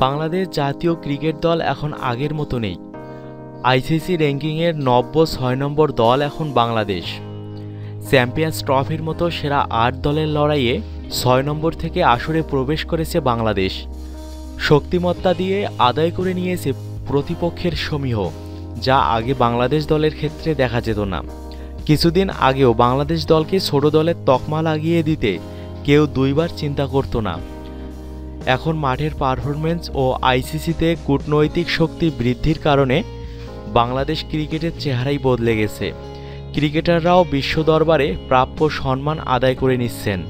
बांग्लादेश जातीय क्रिकेट दल एखन आगेर मतो नेई। आईसीसी रैंकिंगेर 96 नम्बर दल एखन बांग्लादेश। चैम्पियंस ट्रफिर मतो सेरा 8 दलेर लड़ाइए 6 नम्बर थेके आसरे प्रवेश करेछे बांग्लादेश। शक्तिमत्ता दिए आदाय करे नियेछे प्रतिपक्षेर समीह, जा आगे बांग्लादेश दलेर क्षेत्रे देखा जेत ना। किछुदिन आगेओ बांग्लादेश दलके छोटो दलेर तकमा लागिए दिते केउ दुइबार चिंता करत ना। एखन माठेर परफरमेंस और आईसीसीते कूटनैतिक शक्ति बृद्धिर कारणे बांग्लादेश क्रिकेटेर चेहराई बदले गेछे। क्रिकेटारराओ विश्व दरबारे प्राप्य सम्मान आदाय करे निच्छेन।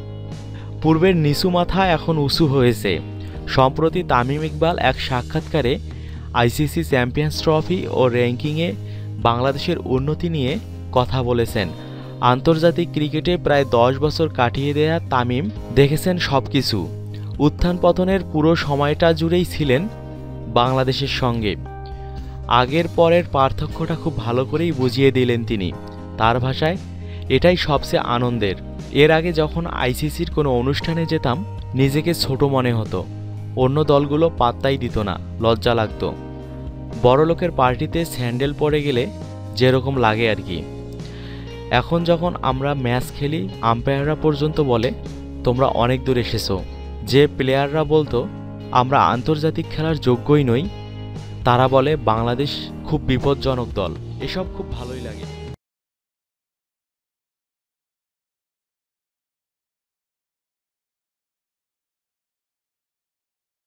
पूर्वेर निचु माथा एखन उंचु हयेछे। सम्प्रति तामिम इकबाल एक साक्षात्कारे आईसीसी चैम्पियंस ट्रफी और रैंकिंगे बांग्लादेशेर उन्नति निये कथा बोलेछेन। आंतर्जातिक क्रिकेटे प्राय 10 बछर काटिये देया तामिम देखेछेन सबकिछु। उत्थान पतनेर पुरो समयटा जुड़ेई छिलेन बांग्लादेशेर संगे। आगेर परेर पार्थक्यटा खूब भालो करेई बुझिए दिलेन तिनि। तार भाषाय एटाई सबचेये आनंदेर। एर आगे जखन आईसीसीर कोनो अनुष्ठाने जेताम निजेके छोटो मने हतो, अन्य दलगुलो पात्ताई दित ना, लज्जा लागतो। बड़लोकेर पार्टीते सैंडल पड़े गेले जेरकम लागे आर कि। एखन जखन आमरा मैच खेली आम्पायाररा पर्यन्त बोले तोमरा अनेक दूर एसेछो। जे प्लेयाररा बोलतो आमरा आंतर्जातिक खेलार योग्यई नई, तारा बोले बांग्लादेश खूब विपज्जनक दल। एसब खूब भालोई लागे।